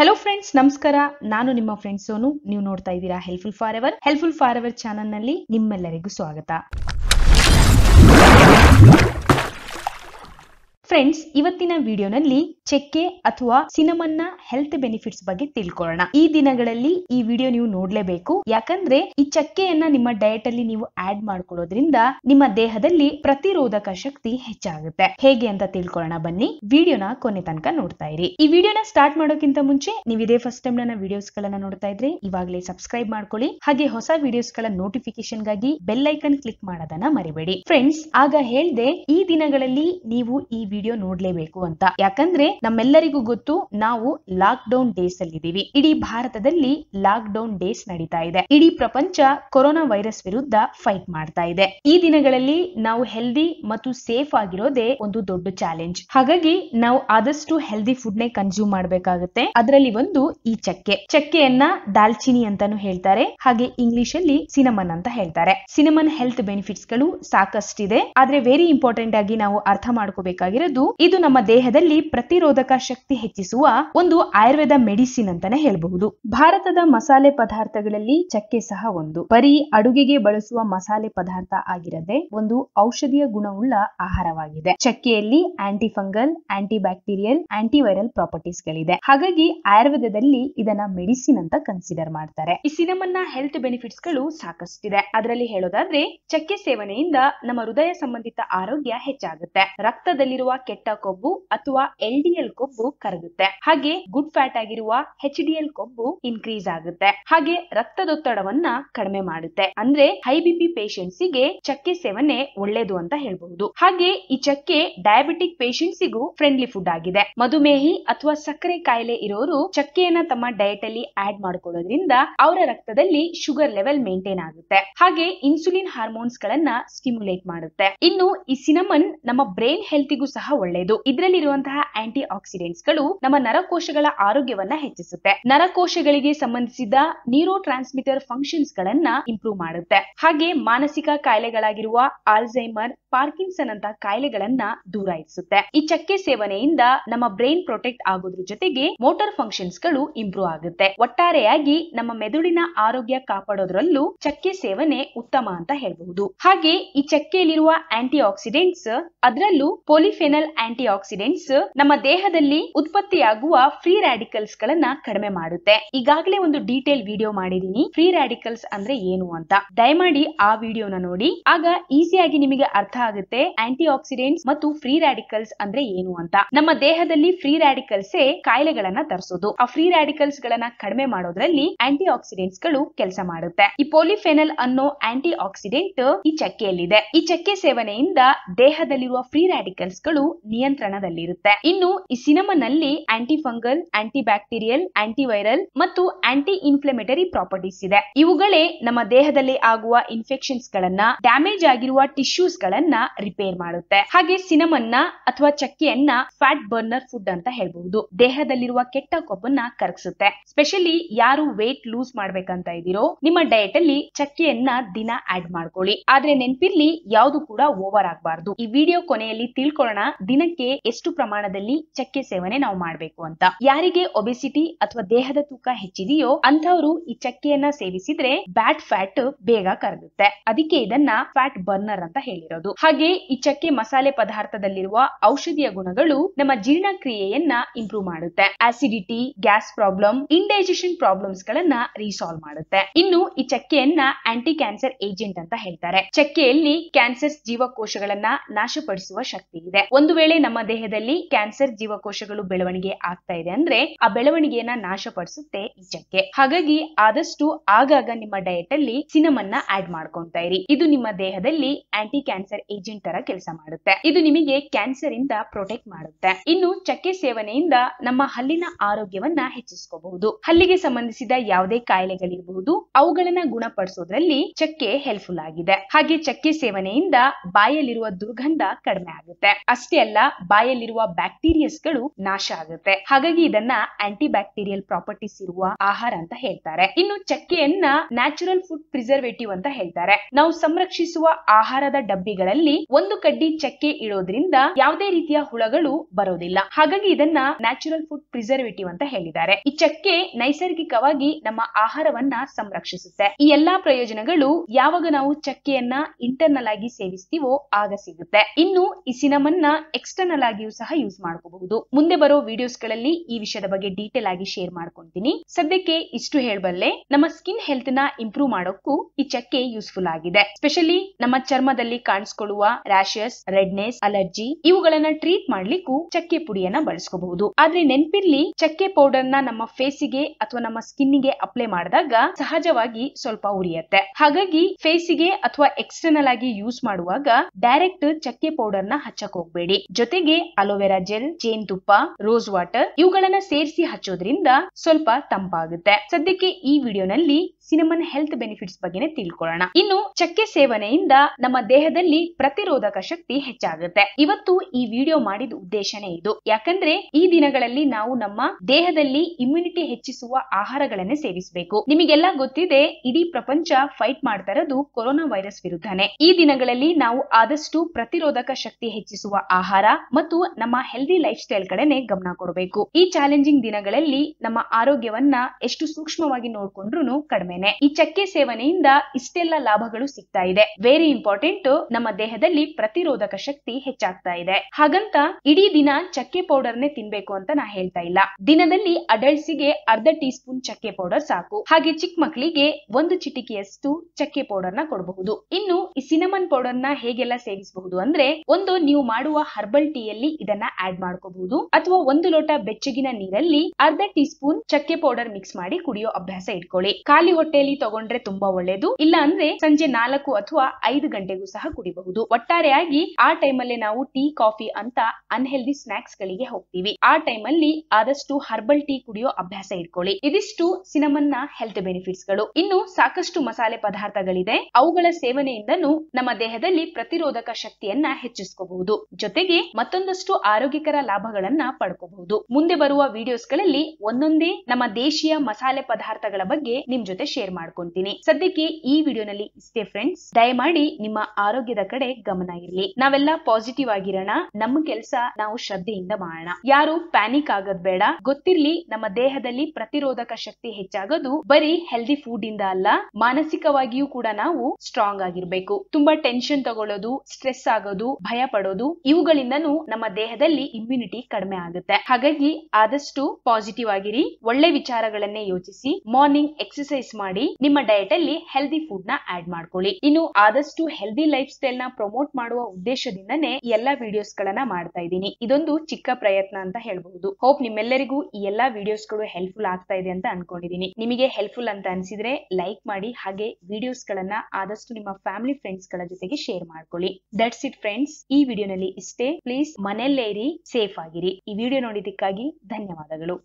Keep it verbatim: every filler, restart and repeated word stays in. Hello friends, Namaskara. ನಾನು ನಿಮ್ಮ friends Sonu. ನೀವು ನೋಡ್ತಾ ಇದ್ದೀರಾ Helpful Forever. Helpful Forever channel ನಲ್ಲಿ ನಿಮ್ಮೆಲ್ಲರಿಗೂ ಸ್ವಾಗತ. ಫ್ರೆಂಡ್ಸ್, ಇವತ್ತಿನ ವಿಡಿಯೋನಲ್ಲಿ ಚಕ್ಕೆ ಅಥವಾ ಸಿನಮನ್ ನ ಹೆಲ್ತ್ ಬೆನಿಫಿಟ್ಸ್ ಬಗ್ಗೆ ತಿಳ್ಕೊಳ್ಳೋಣ. ಈ ದಿನಗಳಲ್ಲಿ ಈ ವಿಡಿಯೋ ನೀವು ನೋಡ್ಲೇಬೇಕು, ಯಾಕಂದ್ರೆ ಈ ಚಕ್ಕೆಯನ್ನ ನಿಮ್ಮ ಡಯಟ್ ಅಲ್ಲಿ ನೀವು ಆಡ್ ಮಾಡ್ಕೊಳ್ಳೋದ್ರಿಂದ ನಿಮ್ಮ ದೇಹದಲ್ಲಿ ಪ್ರತಿರೋಧಕ ಶಕ್ತಿ ಹೆಚ್ಚಾಗುತ್ತೆ. ಹೇಗೆ ಅಂತ ತಿಳ್ಕೊಳ್ಳೋಣ ಬನ್ನಿ. ವಿಡಿಯೋನ ಕೊನೆ ತನಕ ನೋಡ್ತಾ ಇರಿ. ಈ ವಿಡಿಯೋನ ಸ್ಟಾರ್ಟ್ ಮಾಡೋಕ್ಕಿಂತ ಮುಂಚೆ ನೀವು ಇದೇ ಫಸ್ಟ್ ಟೈಮ್ ನನ್ನ ವಿಡಿಯೋಸ್ ಗಳನ್ನ ನೋಡ್ತಾ ಇದ್ರೆ ಇವಾಗಲೇ ಸಬ್ಸ್ಕ್ರೈಬ್ ಮಾಡ್ಕೊಳ್ಳಿ. ಹಾಗೆ ಹೊಸ ವಿಡಿಯೋಸ್ ಗಳ ನೋಟಿಫಿಕೇಶನ್ ಗಾಗಿ ಬೆಲ್ ಐಕನ್ ಕ್ಲಿಕ್ ಮಾಡೋದನ್ನ ಮರಿಬೇಡಿ. ಫ್ರೆಂಡ್ಸ್, ಆಗ ಹೇಳ್ದೆ ಈ ದಿನಗಳಲ್ಲಿ ನೀವು ಈ ವಿಡಿಯೋ ನೋಡ್ಲೇಬೇಕು ಅಂತ, ಯಾಕಂದ್ರೆ ನಮ್ಮೆಲ್ಲರಿಗೂ ಗೊತ್ತು ನಾವು ಲಾಕ್ ಡೌನ್ ಡೇಸ್ ಅಲ್ಲಿ ಇದೀವಿ. ಇಡೀ ಭಾರತದಲ್ಲಿ ಲಾಕ್ ಡೌನ್ ಡೇಸ್ ನಡೀತಾ ಇದೆ. ಇಡೀ ಪ್ರಪಂಚ ಕೊರೋನಾ ವೈರಸ್ ವಿರುದ್ಧ ಫೈಟ್ ಮಾಡ್ತಾ ಇದೆ. ಈ ದಿನಗಳಲ್ಲಿ ನಾವು ಹೆಲ್ದಿ ಮತ್ತು ಸೇಫ್ ಆಗಿರೋದೇ ಒಂದು ದೊಡ್ಡ ಚಾಲೆಂಜ್. ಹಾಗಾಗಿ ನಾವು ಆದಷ್ಟು ಹೆಲ್ದಿ ಫುಡ್ ನೇ ಕನ್ಸ್ಯೂಮ್ ಮಾಡ್ಬೇಕಾಗುತ್ತೆ. ಅದರಲ್ಲಿ ಒಂದು ಈ ಚಕ್ಕೆ. ಚಕ್ಕೆಯನ್ನ ದಾಲ್ಚಿನಿ ಅಂತಾನು ಹೇಳ್ತಾರೆ, ಹಾಗೆ ಇಂಗ್ಲಿಷ್ ಅಲ್ಲಿ ಸಿನಮನ್ ಅಂತ ಹೇಳ್ತಾರೆ. ಸಿನಮನ್ ಹೆಲ್ತ್ ಬೆನಿಫಿಟ್ಸ್ ಗಳು ಸಾಕಷ್ಟಿದೆ, ಆದ್ರೆ ವೆರಿ ಇಂಪಾರ್ಟೆಂಟ್ ಆಗಿ ನಾವು ಅರ್ಥ ಮಾಡ್ಕೋಬೇಕಾಗಿರೋದು ಇದು ನಮ್ಮ ದೇಹದಲ್ಲಿ ಪ್ರತಿರೋಧಕ ಶಕ್ತಿ ಹೆಚ್ಚಿಸುವ ಒಂದು ಆಯುರ್ವೇದ ಮೆಡಿಸಿನ್ ಅಂತಾನೆ ಹೇಳಬಹುದು. ಭಾರತದ ಮಸಾಲೆ ಪದಾರ್ಥಗಳಲ್ಲಿ ಚಕ್ಕೆ ಸಹ ಒಂದು. ಬರೀ ಅಡುಗೆಗೆ ಬಳಸುವ ಮಸಾಲೆ ಪದಾರ್ಥ ಆಗಿರದೆ ಒಂದು ಔಷಧೀಯ ಗುಣವುಳ್ಳ ಆಹಾರವಾಗಿದೆ. ಚಕ್ಕೆಯಲ್ಲಿ ಆಂಟಿಫಂಗಲ್, ಆಂಟಿಬ್ಯಾಕ್ಟೀರಿಯಲ್, ಆಂಟಿವೈರಲ್ ಪ್ರಾಪರ್ಟೀಸ್ ಗಳಿದೆ. ಹಾಗಾಗಿ ಆಯುರ್ವೇದದಲ್ಲಿ ಇದನ್ನ ಮೆಡಿಸಿನ್ ಅಂತ ಕನ್ಸಿಡರ್ ಮಾಡ್ತಾರೆ. ಈ ಸಿನಮನ್ನ ಹೆಲ್ತ್ ಬೆನಿಫಿಟ್ಸ್ ಗಳು ಸಾಕಷ್ಟಿದೆ. ಅದರಲ್ಲಿ ಹೇಳೋದಾದ್ರೆ ಚಕ್ಕೆ ಸೇವನೆಯಿಂದ ನಮ್ಮ ಹೃದಯ ಸಂಬಂಧಿತ ಆರೋಗ್ಯ ಹೆಚ್ಚಾಗುತ್ತೆ. ರಕ್ತದಲ್ಲಿರುವ ಕೆಟ್ಟ ಕೊಬ್ಬು ಅಥವಾ ಎಲ್ ಡಿ ಎಲ್ ಕೊಬ್ಬು ಕರಗುತ್ತೆ. ಹಾಗೆ ಗುಡ್ ಫ್ಯಾಟ್ ಆಗಿರುವ ಹೆಚ್ ಡಿ ಎಲ್ ಕೊಬ್ಬು ಇನ್ಕ್ರೀಸ್ ಆಗುತ್ತೆ. ಹಾಗೆ ರಕ್ತದೊತ್ತಡವನ್ನ ಕಡಿಮೆ ಮಾಡುತ್ತೆ. ಅಂದ್ರೆ ಹೈ ಬಿ ಪಿ ಪೇಷಂಟ್ಸ್ ಗೆ ಚಕ್ಕೆ ಸೇವನೆ ಒಳ್ಳೇದು ಅಂತ ಹೇಳಬಹುದು. ಹಾಗೆ ಈ ಚಕ್ಕೆ ಡಯಾಬಿಟಿಕ್ ಪೇಷಂಟ್ಸ್ ಗೂ ಫ್ರೆಂಡ್ಲಿ ಫುಡ್ ಆಗಿದೆ. ಮಧುಮೇಹಿ ಅಥವಾ ಸಕ್ಕರೆ ಕಾಯಿಲೆ ಇರೋರು ಚಕ್ಕೆಯನ್ನ ತಮ್ಮ ಡಯಟ್ ಅಲ್ಲಿ ಆಡ್ ಮಾಡ್ಕೊಳ್ಳೋದ್ರಿಂದ ಅವರ ರಕ್ತದಲ್ಲಿ ಶುಗರ್ ಲೆವೆಲ್ ಮೇಂಟೈನ್ ಆಗುತ್ತೆ. ಹಾಗೆ ಇನ್ಸುಲಿನ್ ಹಾರ್ಮೋನ್ಸ್ ಗಳನ್ನ ಸ್ಟಿಮ್ಯುಲೇಟ್ ಮಾಡುತ್ತೆ. ಇನ್ನು ಈ ಸಿನಮನ್ ನಮ್ಮ ಬ್ರೈನ್ ಹೆಲ್ತ್ ಗೂ ಸಹ ಒಳ್ಳೆಯದು. ಇದರಲ್ಲಿರುವಂತಹ ಆಂಟಿ ಆಕ್ಸಿಡೆಂಟ್ಸ್ ಗಳು ನಮ್ಮ ನರಕೋಶಗಳ ಆರೋಗ್ಯವನ್ನ ಹೆಚ್ಚಿಸುತ್ತೆ. ನರಕೋಶಗಳಿಗೆ ಸಂಬಂಧಿಸಿದ ನ್ಯೂರೋ ಟ್ರಾನ್ಸ್ಮಿಟರ್ ಫಂಕ್ಷನ್ಸ್ ಗಳನ್ನ ಇಂಪ್ರೂವ್ ಮಾಡುತ್ತೆ. ಹಾಗೆ ಮಾನಸಿಕ ಕಾಯಿಲೆಗಳಾಗಿರುವ ಆಲ್ಝೈಮರ್, ಪಾರ್ಕಿನ್ಸನ್ ಅಂತ ಕಾಯಿಲೆಗಳನ್ನ ದೂರ ಇರಿಸುತ್ತೆ. ಈ ಚಕ್ಕೆ ಸೇವನೆಯಿಂದ ನಮ್ಮ ಬ್ರೈನ್ ಪ್ರೊಟೆಕ್ಟ್ ಆಗೋದ್ರ ಜೊತೆಗೆ ಮೋಟಾರ್ ಫಂಕ್ಷನ್ಸ್ ಗಳು ಇಂಪ್ರೂವ್ ಆಗುತ್ತೆ. ಒಟ್ಟಾರೆಯಾಗಿ ನಮ್ಮ ಮೆದುಳಿನ ಆರೋಗ್ಯ ಕಾಪಾಡೋದ್ರಲ್ಲೂ ಚಕ್ಕೆ ಸೇವನೆ ಉತ್ತಮ ಅಂತ ಹೇಳಬಹುದು. ಹಾಗೆ ಈ ಚಕ್ಕೆಯಲ್ಲಿರುವ ಆಂಟಿ ಆಕ್ಸಿಡೆಂಟ್ಸ್, ಅದರಲ್ಲೂ ಪೊಲಿಫೆನಲ್ ಆಂಟಿ ಆಕ್ಸಿಡೆಂಟ್ಸ್ ನಮ್ಮ ದೇಹದಲ್ಲಿ ಉತ್ಪತ್ತಿಯಾಗುವ ಫ್ರೀ ರಾಡಿಕಲ್ಸ್ ಗಳನ್ನ ಕಡಿಮೆ ಮಾಡುತ್ತೆ. ಈಗಾಗಲೇ ಒಂದು ಡೀಟೇಲ್ ವಿಡಿಯೋ ಮಾಡಿದೀನಿ ಫ್ರೀ ರಾಡಿಕಲ್ಸ್ ಅಂದ್ರೆ ಏನು ಅಂತ. ದಯಮಾಡಿ ಆ ವಿಡಿಯೋನ ನೋಡಿ, ಆಗ ಈಸಿಯಾಗಿ ನಿಮಗೆ ಅರ್ಥ ಆಗುತ್ತೆ ಆಂಟಿ ಆಕ್ಸಿಡೆಂಟ್ಸ್ ಮತ್ತು ಫ್ರೀ ರಾಡಿಕಲ್ಸ್ ಅಂದ್ರೆ ಏನು ಅಂತ. ನಮ್ಮ ದೇಹದಲ್ಲಿ ಫ್ರೀ ರಾಡಿಕಲ್ಸ್ ಕಾಯಿಲೆಗಳನ್ನ ತರಿಸೋದು. ಆ ಫ್ರೀ ರಾಡಿಕಲ್ಸ್ ಗಳನ್ನ ಕಡಿಮೆ ಮಾಡೋದ್ರಲ್ಲಿ ಆಂಟಿ ಆಕ್ಸಿಡೆಂಟ್ಸ್ ಗಳು ಕೆಲಸ ಮಾಡುತ್ತೆ. ಈ ಪೊಲಿಫೆನಲ್ ಅನ್ನೋ ಆಂಟಿ ಆಕ್ಸಿಡೆಂಟ್ ಈ ಚಕ್ಕೆಯಲ್ಲಿದೆ. ಈ ಚಕ್ಕೆ ಸೇವನೆಯಿಂದ ದೇಹದಲ್ಲಿರುವ ಫ್ರೀ ರಾಡಿಕಲ್ಸ್ ಗಳು ನಿಯಂತ್ರಣದಲ್ಲಿರುತ್ತೆ. ಇನ್ನು ಈ ಸಿನಮನ್ ಅಲ್ಲಿ aunty fungal, anti bacterial, antiviral ಮತ್ತು ಆಂಟಿ ಇನ್ಫ್ಲಮೇಟರಿ ಪ್ರಾಪರ್ಟೀಸ್ ಇದೆ. ಇವುಗಳೇ ನಮ್ಮ ದೇಹದಲ್ಲಿ ಆಗುವ ಇನ್ಫೆಕ್ಷನ್ಸ್ ಗಳನ್ನ, ಡ್ಯಾಮೇಜ್ ಆಗಿರುವ ಟಿಶ್ಯೂಸ್ ಗಳನ್ನ ರಿಪೇರ್ ಮಾಡುತ್ತೆ. ಹಾಗೆ ಸಿನಮನ್ನ ಅಥವಾ ಚಕ್ಕೆಯನ್ನ ಫ್ಯಾಟ್ ಬರ್ನರ್ ಫುಡ್ ಅಂತ ಹೇಳಬಹುದು. ದೇಹದಲ್ಲಿರುವ ಕೆಟ್ಟ ಕೊಬ್ಬನ್ನ ಕರಗಿಸುತ್ತೆ. ಸ್ಪೆಷಲಿ ಯಾರು ವೇಟ್ ಲೂಸ್ ಮಾಡ್ಬೇಕಂತ ಇದ್ದೀರೋ ನಿಮ್ಮ ಡಯಟ್ ಅಲ್ಲಿ ಚಕ್ಕೆಯನ್ನ ದಿನ ಆಡ್ ಮಾಡ್ಕೊಳ್ಳಿ. ಆದ್ರೆ ನೆನ್ಪಿರ್ಲಿ, ಯಾವ್ದು ಕೂಡ ಓವರ್ ಆಗ್ಬಾರ್ದು. ಈ ವಿಡಿಯೋ ಕೊನೆಯಲ್ಲಿ ತಿಳ್ಕೊಳ್ಳೋಣ ದಿನಕ್ಕೆ ಎಷ್ಟು ಪ್ರಮಾಣದಲ್ಲಿ ಚಕ್ಕೆ ಸೇವನೆ ನಾವು ಮಾಡ್ಬೇಕು ಅಂತ. ಯಾರಿಗೆ ಒಬೆಸಿಟಿ ಅಥವಾ ದೇಹದ ತೂಕ ಹೆಚ್ಚಿದೆಯೋ ಅಂತವರು ಈ ಚಕ್ಕೆಯನ್ನ ಸೇವಿಸಿದ್ರೆ ಬ್ಯಾಡ್ ಫ್ಯಾಟ್ ಬೇಗ ಕರಗುತ್ತೆ. ಅದಕ್ಕೆ ಇದನ್ನ ಫ್ಯಾಟ್ ಬರ್ನರ್ ಅಂತ ಹೇಳಿರೋದು. ಹಾಗೆ ಈ ಚಕ್ಕೆ ಮಸಾಲೆ ಪದಾರ್ಥದಲ್ಲಿರುವ ಔಷಧೀಯ ಗುಣಗಳು ನಮ್ಮ ಜೀರ್ಣಕ್ರಿಯೆಯನ್ನ ಇಂಪ್ರೂವ್ ಮಾಡುತ್ತೆ. Acidity, gas problem, indigestion problems ಗಳನ್ನ ರೀಸಾಲ್ವ್ ಮಾಡುತ್ತೆ. ಇನ್ನು ಈ ಚಕ್ಕೆಯನ್ನ ಆಂಟಿ ಕ್ಯಾನ್ಸರ್ ಏಜೆಂಟ್ ಅಂತ ಹೇಳ್ತಾರೆ. ಚಕ್ಕೆಯಲ್ಲಿ ಕ್ಯಾನ್ಸರ್ ಜೀವಕೋಶಗಳನ್ನ ನಾಶಪಡಿಸುವ ಶಕ್ತಿ ಇದೆ. ಒಂದು ವೇಳೆ ನಮ್ಮ ದೇಹದಲ್ಲಿ ಕ್ಯಾನ್ಸರ್ ಜೀವಕೋಶಗಳು ಬೆಳವಣಿಗೆ ಆಗ್ತಾ ಇದೆ ಅಂದ್ರೆ ಆ ಬೆಳವಣಿಗೆಯನ್ನ ನಾಶಪಡಿಸುತ್ತೆ ಈ ಚಕ್ಕೆ. ಹಾಗಾಗಿ ಆದಷ್ಟು ಆಗಾಗ ನಿಮ್ಮ ಡಯಟ್ ಅಲ್ಲಿ ಸಿನಮನ್ನ ಆಡ್ ಮಾಡ್ಕೊಂತಾ ಇರಿ. ಇದು ನಿಮ್ಮ ದೇಹದಲ್ಲಿ ಆಂಟಿ ಕ್ಯಾನ್ಸರ್ ಏಜೆಂಟ್ ತರ ಕೆಲಸ ಮಾಡುತ್ತೆ. ಇದು ನಿಮಗೆ ಕ್ಯಾನ್ಸರ್ ಇಂದ ಪ್ರೊಟೆಕ್ಟ್ ಮಾಡುತ್ತೆ. ಇನ್ನು ಚಕ್ಕೆ ಸೇವನೆಯಿಂದ ನಮ್ಮ ಹಲ್ಲಿನ ಆರೋಗ್ಯವನ್ನ ಹೆಚ್ಚಿಸ್ಕೋಬಹುದು. ಹಲ್ಲಿಗೆ ಸಂಬಂಧಿಸಿದ ಯಾವುದೇ ಕಾಯಿಲೆಗಳಿರಬಹುದು, ಅವುಗಳನ್ನ ಗುಣಪಡಿಸೋದ್ರಲ್ಲಿ ಚಕ್ಕೆ ಹೆಲ್ಪ್ಫುಲ್ ಆಗಿದೆ. ಹಾಗೆ ಚಕ್ಕೆ ಸೇವನೆಯಿಂದ ಬಾಯಲ್ಲಿರುವ ದುರ್ಗಂಧ ಕಡಿಮೆ ಆಗುತ್ತೆ. ಅಷ್ಟೇ ಅಷ್ಟೇ ಅಲ್ಲ, ಬಾಯಲ್ಲಿರುವ ಬ್ಯಾಕ್ಟೀರಿಯಸ್ಗಳು ನಾಶ ಆಗುತ್ತೆ. ಹಾಗಾಗಿ ಇದನ್ನ ಆಂಟಿಬ್ಯಾಕ್ಟೀರಿಯಲ್ ಪ್ರಾಪರ್ಟೀಸ್ ಇರುವ ಆಹಾರ ಅಂತ ಹೇಳ್ತಾರೆ. ಇನ್ನು ಚಕ್ಕೆಯನ್ನ ನ್ಯಾಚುರಲ್ ಫುಡ್ ಪ್ರಿಸರ್ವೇಟಿವ್ ಅಂತ ಹೇಳ್ತಾರೆ. ನಾವು ಸಂರಕ್ಷಿಸುವ ಆಹಾರದ ಡಬ್ಬಿಗಳಲ್ಲಿ ಒಂದು ಕಡ್ಡಿ ಚಕ್ಕೆ ಇಡೋದ್ರಿಂದ ಯಾವುದೇ ರೀತಿಯ ಹುಳಗಳು ಬರೋದಿಲ್ಲ. ಹಾಗಾಗಿ ಇದನ್ನ ನ್ಯಾಚುರಲ್ ಫುಡ್ ಪ್ರಿಸರ್ವೇಟಿವ್ ಅಂತ ಹೇಳಿದ್ದಾರೆ. ಈ ಚಕ್ಕೆ ನೈಸರ್ಗಿಕವಾಗಿ ನಮ್ಮ ಆಹಾರವನ್ನ ಸಂರಕ್ಷಿಸುತ್ತೆ. ಈ ಎಲ್ಲಾ ಪ್ರಯೋಜನಗಳು ಯಾವಾಗ ನಾವು ಚಕ್ಕೆಯನ್ನ ಇಂಟರ್ನಲ್ ಆಗಿ ಸೇವಿಸ್ತೀವೋ ಆಗ ಸಿಗುತ್ತೆ. ಇನ್ನು ಈ ಸಿನಮನ್ನ ಎಕ್ಸ್ಟರ್ನಲ್ ಆಗಿಯೂ ಸಹ ಯೂಸ್ ಮಾಡ್ಕೋಬಹುದು. ಮುಂದೆ ಬರೋ ವಿಡಿಯೋಸ್ ಗಳಲ್ಲಿ ಈ ವಿಷಯದ ಬಗ್ಗೆ ಡೀಟೇಲ್ ಆಗಿ ಶೇರ್ ಮಾಡ್ಕೊಂತೀನಿ. ಸದ್ಯಕ್ಕೆ ಇಷ್ಟು ಹೇಳಬಲ್ಲೆ. ನಮ್ಮ ಸ್ಕಿನ್ ಹೆಲ್ತ್ ನ ಇಂಪ್ರೂವ್ ಮಾಡೋಕ್ಕೂ ಈ ಚಕ್ಕೆ ಯೂಸ್ಫುಲ್ ಆಗಿದೆ. ಸ್ಪೆಷಲಿ ನಮ್ಮ ಚರ್ಮದಲ್ಲಿ ಕಾಣಿಸ್ಕೊಳ್ಳುವ ರ್ಯಾಷಸ್, ರೆಡ್ನೆಸ್, ಅಲರ್ಜಿ ಇವುಗಳನ್ನ ಟ್ರೀಟ್ ಮಾಡ್ಲಿಕ್ಕೂ ಚಕ್ಕೆ ಪುಡಿಯನ್ನ ಬಳಸ್ಕೋಬಹುದು. ಆದ್ರೆ ನೆನ್ಪಿರ್ಲಿ, ಚಕ್ಕೆ ಪೌಡರ್ ನ ನಮ್ಮ ಫೇಸಿಗೆ ಅಥವಾ ನಮ್ಮ ಸ್ಕಿನ್ ಗೆ ಅಪ್ಲೈ ಮಾಡಿದಾಗ ಸಹಜವಾಗಿ ಸ್ವಲ್ಪ ಉರಿಯತ್ತೆ. ಹಾಗಾಗಿ ಫೇಸಿಗೆ ಅಥವಾ ಎಕ್ಸ್ಟರ್ನಲ್ ಆಗಿ ಯೂಸ್ ಮಾಡುವಾಗ ಡೈರೆಕ್ಟ್ ಚಕ್ಕೆ ಪೌಡರ್ ನ ಹಚ್ಚಕ್ ಹೋಗ್ಬೇಡಿ. ಜೊತೆಗೆ ಅಲೋವೆರಾ ಜೆಲ್, ಜೇನ್ ತುಪ್ಪ, ರೋಸ್ ವಾಟರ್ ಇವುಗಳನ್ನ ಸೇರಿಸಿ ಹಚ್ಚೋದ್ರಿಂದ ಸ್ವಲ್ಪ ತಂಪಾಗುತ್ತೆ. ಸದ್ಯಕ್ಕೆ ಈ ವಿಡಿಯೋನಲ್ಲಿ ಸಿನಮನ್ ಹೆಲ್ತ್ ಬೆನಿಫಿಟ್ಸ್ ಬಗ್ಗೆನೇ ತಿಳ್ಕೊಳ್ಳೋಣ. ಇನ್ನು ಚಕ್ಕೆ ಸೇವನೆಯಿಂದ ನಮ್ಮ ದೇಹದಲ್ಲಿ ಪ್ರತಿರೋಧಕ ಶಕ್ತಿ ಹೆಚ್ಚಾಗುತ್ತೆ. ಇವತ್ತು ಈ ವಿಡಿಯೋ ಮಾಡಿದ ಉದ್ದೇಶನೇ ಇದು. ಯಾಕಂದ್ರೆ ಈ ದಿನಗಳಲ್ಲಿ ನಾವು ನಮ್ಮ ದೇಹದಲ್ಲಿ ಇಮ್ಯುನಿಟಿ ಹೆಚ್ಚಿಸುವ ಆಹಾರಗಳನ್ನೇ ಸೇವಿಸಬೇಕು. ನಿಮಗೆಲ್ಲ ಗೊತ್ತಿದೆ, ಇಡೀ ಪ್ರಪಂಚ ಫೈಟ್ ಮಾಡ್ತಾ ಇರೋದು ಕೊರೋನಾ ವೈರಸ್ ವಿರುದ್ಧನೇ. ಈ ದಿನಗಳಲ್ಲಿ ನಾವು ಆದಷ್ಟು ಪ್ರತಿರೋಧಕ ಶಕ್ತಿ ಹೆಚ್ಚಿಸುವ ಆಹಾರ ಮತ್ತು ನಮ್ಮ ಹೆಲ್ದಿ ಲೈಫ್ ಸ್ಟೈಲ್ ಕಡೆನೆ ಗಮನ ಕೊಡಬೇಕು. ಈ ಚಾಲೆಂಜಿಂಗ್ ದಿನಗಳಲ್ಲಿ ನಮ್ಮ ಆರೋಗ್ಯವನ್ನ ಎಷ್ಟು ಸೂಕ್ಷ್ಮವಾಗಿ ನೋಡ್ಕೊಂಡ್ರು ಕಡಿಮೆನೆ. ಈ ಚಕ್ಕೆ ಸೇವನೆಯಿಂದ ಇಷ್ಟೆಲ್ಲ ಲಾಭಗಳು ಸಿಗ್ತಾ ಇದೆ. ವೆರಿ ಇಂಪಾರ್ಟೆಂಟ್, ನಮ್ಮ ದೇಹದಲ್ಲಿ ಪ್ರತಿರೋಧಕ ಶಕ್ತಿ ಹೆಚ್ಚಾಗ್ತಾ ಇದೆ. ಹಾಗಂತ ಇಡೀ ದಿನ ಚಕ್ಕೆ ಪೌಡರ್ನೇ ತಿನ್ಬೇಕು ಅಂತ ನಾ ಹೇಳ್ತಾ ಇಲ್ಲ. ದಿನದಲ್ಲಿ ಅಡಲ್ಟ್ಸ್ ಗೆ ಅರ್ಧ ಟೀ ಸ್ಪೂನ್ ಚಕ್ಕೆ ಪೌಡರ್ ಸಾಕು. ಹಾಗೆ ಚಿಕ್ಕ ಮಕ್ಕಳಿಗೆ ಒಂದು ಚಿಟಿಕೆಯಷ್ಟು ಚಕ್ಕೆ ಪೌಡರ್ ನ ಕೊಡಬಹುದು. ಇನ್ನು ಈ ಸಿನಮನ್ ಪೌಡರ್ ನ ಹೇಗೆಲ್ಲ ಸೇವಿಸಬಹುದು ಅಂದ್ರೆ, ಒಂದು ನೀವು ಮಾಡುವ ಹರ್ಬಲ್ ಟೀಯಲ್ಲಿ ಇದನ್ನ ಆಡ್ ಮಾಡ್ಕೋಬಹುದು, ಅಥವಾ ಒಂದು ಲೋಟ ಬೆಚ್ಚಗಿನ ನೀರಲ್ಲಿ ಅರ್ಧ ಟೀ ಸ್ಪೂನ್ ಚಕ್ಕೆ ಪೌಡರ್ ಮಿಕ್ಸ್ ಮಾಡಿ ಕುಡಿಯೋ ಅಭ್ಯಾಸ ಇಟ್ಕೊಳ್ಳಿ. ಖಾಲಿ ಹೊಟ್ಟೆಯಲ್ಲಿ ತಗೊಂಡ್ರೆ ತುಂಬಾ ಒಳ್ಳೇದು. ಇಲ್ಲ ಅಂದ್ರೆ ಸಂಜೆ ನಾಲ್ಕು ಅಥವಾ ಐದು ಗಂಟೆಗೂ ಸಹ ಕುಡಿಬಹುದು. ಒಟ್ಟಾರೆಯಾಗಿ ಆ ಟೈಮ್ ಅಲ್ಲೇ ನಾವು ಟೀ, ಕಾಫಿ ಅಂತ ಅನ್ಹೆಲ್ದಿ ಸ್ನಾಕ್ಸ್ ಗಳಿಗೆ ಹೋಗ್ತೀವಿ. ಆ ಟೈಮ್ ಅಲ್ಲಿ ಆದಷ್ಟು ಹರ್ಬಲ್ ಟೀ ಕುಡಿಯೋ ಅಭ್ಯಾಸ ಇಟ್ಕೊಳ್ಳಿ. ಇದಿಷ್ಟು ಸಿನಮನ್ ನ ಹೆಲ್ತ್ ಬೆನಿಫಿಟ್ಸ್ ಗಳು. ಇನ್ನು ಸಾಕಷ್ಟು ಮಸಾಲೆ ಪದಾರ್ಥಗಳಿದೆ. ಅವುಗಳ ಸೇವನೆಯಿಂದನೂ ನಮ್ಮ ದೇಹದಲ್ಲಿ ಪ್ರತಿರೋಧಕ ಶಕ್ತಿಯನ್ನ ಹೆಚ್ಚಿಸ್ಕೋಬಹುದು. ಜೊತೆಗೆ ಮತ್ತೊಂದಷ್ಟು ಆರೋಗ್ಯಕರ ಲಾಭಗಳನ್ನ ಪಡ್ಕೋಬಹುದು. ಮುಂದೆ ಬರುವ ವಿಡಿಯೋಸ್ ಗಳಲ್ಲಿ ಒಂದೊಂದೇ ನಮ್ಮ ದೇಶೀಯ ಮಸಾಲೆ ಪದಾರ್ಥಗಳ ಬಗ್ಗೆ ನಿಮ್ ಜೊತೆ ಶೇರ್ ಮಾಡ್ಕೊಂತೀನಿ. ಸದ್ಯಕ್ಕೆ ಈ ವಿಡಿಯೋನಲ್ಲಿ ಇಷ್ಟೇ ಫ್ರೆಂಡ್ಸ್. ದಯಮಾಡಿ ನಿಮ್ಮ ಆರೋಗ್ಯದ ಕಡೆ ಗಮನ ಇರಲಿ. ನಾವೆಲ್ಲ ಪಾಸಿಟಿವ್ ಆಗಿರೋಣ. ನಮ್ಮ ಕೆಲಸ ನಾವು ಶ್ರದ್ಧೆಯಿಂದ ಮಾಡೋಣ. ಯಾರು ಪ್ಯಾನಿಕ್ ಆಗೋದ್ ಬೇಡ. ಗೊತ್ತಿರ್ಲಿ, ನಮ್ಮ ದೇಹದಲ್ಲಿ ಪ್ರತಿರೋಧಕ ಶಕ್ತಿ ಹೆಚ್ಚಾಗೋದು ಬರೀ ಹೆಲ್ದಿ ಫುಡ್ ಇಂದ ಅಲ್ಲ, ಮಾನಸಿಕವಾಗಿಯೂ ಕೂಡ ನಾವು ಸ್ಟ್ರಾಂಗ್ ಆಗಿರ್ಬೇಕು. ತುಂಬಾ ಟೆನ್ಷನ್ ತಗೊಳ್ಳೋದು, ಸ್ಟ್ರೆಸ್ ಆಗೋದು, ಭಯ ಪಡೋದು ಇವುಗಳಿಂದನೂ ನಮ್ಮ ದೇಹದಲ್ಲಿ ಇಮ್ಯುನಿಟಿ ಕಡಿಮೆ ಆಗುತ್ತೆ. ಹಾಗಾಗಿ ಆದಷ್ಟು ಪಾಸಿಟಿವ್ ಆಗಿರಿ, ಒಳ್ಳೆ ವಿಚಾರಗಳನ್ನೇ ಯೋಚಿಸಿ, ಮಾರ್ನಿಂಗ್ ಎಕ್ಸರ್ಸೈಸ್ ಮಾಡಿ, ನಿಮ್ಮ ಡಯಟ್ ಅಲ್ಲಿ ಹೆಲ್ದಿ ಫುಡ್ ನ ಆಡ್ ಮಾಡ್ಕೊಳ್ಳಿ. ಇನ್ನು ಆದಷ್ಟು ಹೆಲ್ದಿ ಲೈಫ್ ಸ್ಟೈಲ್ ನ ಪ್ರಮೋಟ್ ಮಾಡುವ ಉದ್ದೇಶದಿಂದನೇ ಈ ಎಲ್ಲಾ ವಿಡಿಯೋಸ್ ಗಳನ್ನ ಮಾಡ್ತಾ ಇದ್ದೀನಿ. ಇದೊಂದು ಚಿಕ್ಕ ಪ್ರಯತ್ನ ಅಂತ ಹೇಳ್ಬಹುದು. ಹೋಪ್ ನಿಮ್ಮೆಲ್ಲರಿಗೂ ಈ ಎಲ್ಲಾ ವಿಡಿಯೋಸ್ ಗಳು ಹೆಲ್ಪ್ಫುಲ್ ಆಗ್ತಾ ಇದೆ ಅಂತ ಅನ್ಕೊಂಡಿದೀನಿ. ನಿಮಗೆ ಹೆಲ್ಪ್ಫುಲ್ ಅಂತ ಅನ್ಸಿದ್ರೆ ಲೈಕ್ ಮಾಡಿ, ಹಾಗೆ ವಿಡಿಯೋಸ್ ಗಳನ್ನ ಆದಷ್ಟು ನಿಮ್ಮ ಫ್ಯಾಮಿಲಿ ಫ್ರೆಂಡ್ಸ್ ಗಳ ಜೊತೆಗೆ ಶೇರ್ ಮಾಡ್ಕೊಳ್ಳಿ. That's it friends. ಈ ವಿಡಿಯೋನಲ್ಲಿ ಇಷ್ಟೇ. ಪ್ಲೀಸ್ ಮನೆಯಲ್ಲೇ ಇರಿ, ಸೇಫ್ ಆಗಿರಿ. ಈ ವಿಡಿಯೋ ನೋಡಿದ್ದಕ್ಕಾಗಿ ಧನ್ಯವಾದಗಳು.